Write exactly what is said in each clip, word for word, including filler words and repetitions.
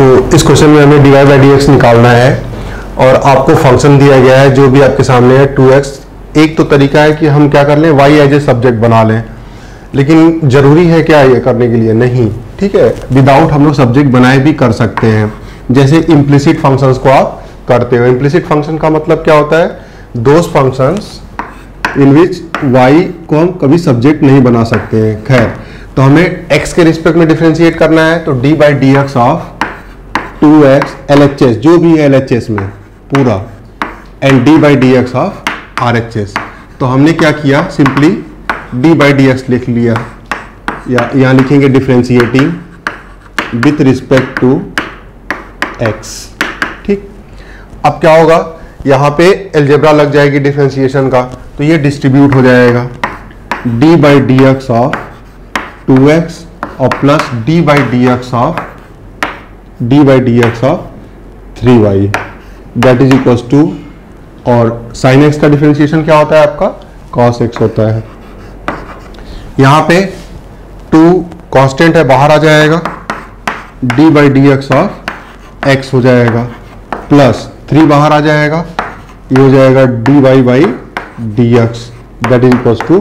तो इस क्वेश्चन में हमें d y by d x निकालना है और आपको फंक्शन दिया गया है जो भी आपके सामने है टू एक्स। एक तो तरीका है कि हम क्या कर लें, वाई एज ए सब्जेक्ट बना लें, लेकिन ज़रूरी है क्या ये करने के लिए? नहीं, ठीक है। विदाउट हम लोग सब्जेक्ट बनाए भी कर सकते हैं, जैसे इम्प्लिसिट फंक्शंस को आप करते हो। इम्प्लिसिट फंक्शन का मतलब क्या होता है? Those functions in which y को हम कभी सब्जेक्ट नहीं बना सकते हैं। खैर, तो हमें x के रिस्पेक्ट में डिफ्रेंशिएट करना है, तो d by d x of two x L H S जो भी है एल एच एस में पूरा, and d by d x of R H S. तो हमने क्या किया, simply d by d x लिख लिया, या यहाँ लिखेंगे differentiating with respect to x, ठीक। अब क्या होगा, यहाँ पे एलजेब्रा लग जाएगी डिफ्रेंशिएशन का, तो ये डिस्ट्रीब्यूट हो जाएगा d by d x of two x और plus d by d x of d by d x of three y that is equal to, और साइन एक्स का डिफ्रेंशिएशन क्या होता है आपका? कॉस एक्स होता है। यहाँ पे टू कांस्टेंट है, बाहर आ जाएगा, d by d x of x हो जाएगा, प्लस थ्री बाहर आ जाएगा, ये हो जाएगा d y by d x that is equal to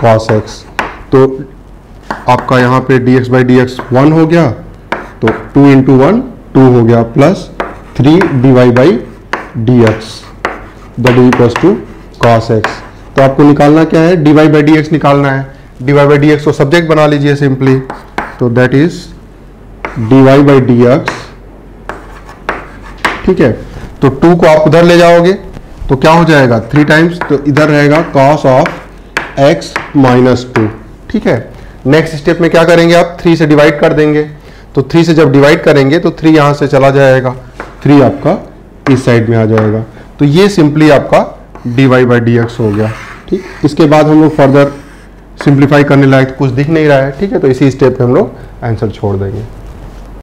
cos x. तो आपका यहाँ पे d x by d x one हो गया, तो टू इंटू वन टू हो गया, plus three d y by d x that is equal to cos x. तो आपको निकालना क्या है? D y by d x निकालना है। D y by d x को सब्जेक्ट बना लीजिए सिंपली, तो that is d y by d x, ठीक है। तो टू को आप उधर ले जाओगे तो क्या हो जाएगा? थ्री टाइम्स, तो इधर रहेगा cos of x minus two, ठीक है। नेक्स्ट स्टेप में क्या करेंगे आप? थ्री से डिवाइड कर देंगे, तो थ्री से जब डिवाइड करेंगे तो थ्री यहाँ से चला जाएगा, थ्री आपका इस साइड में आ जाएगा। तो ये सिंपली आपका d y by d x हो गया, ठीक। इसके बाद हम लोग फर्दर सिंप्लीफाई करने लायक कुछ दिख नहीं रहा है, ठीक है, तो इसी स्टेप पर हम लोग आंसर छोड़ देंगे।